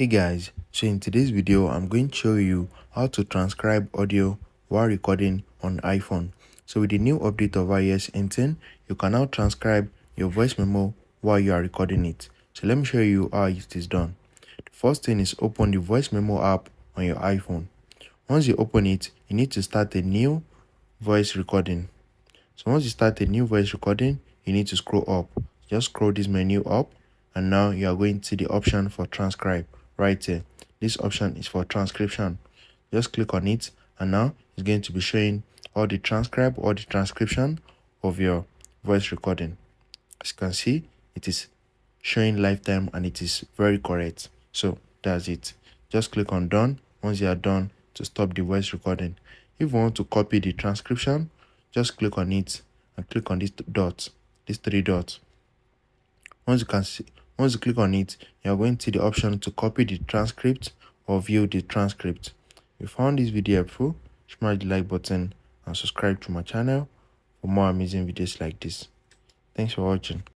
Hey guys, so in today's video I'm going to show you how to transcribe audio while recording on iPhone. So with the new update of iOS 18, you can now transcribe your voice memo while you are recording it. So let me show you how it is done. The first thing is open the voice memo app on your iPhone. Once you open it, you need to start a new voice recording. So once you start a new voice recording, you need to scroll up. Just scroll this menu up and now you are going to see the option for transcribe. Right here, this option is for transcription. Just click on it and now it's going to be showing all the transcribe or the transcription of your voice recording. As you can see, it is showing lifetime and it is very correct. So that's it. Just click on done once you are done to stop the voice recording. If you want to copy the transcription, just click on it and click on these three dots. Once you click on it, you are going to see the option to copy the transcript or view the transcript. If you found this video helpful, smash the like button and subscribe to my channel for more amazing videos like this. Thanks for watching.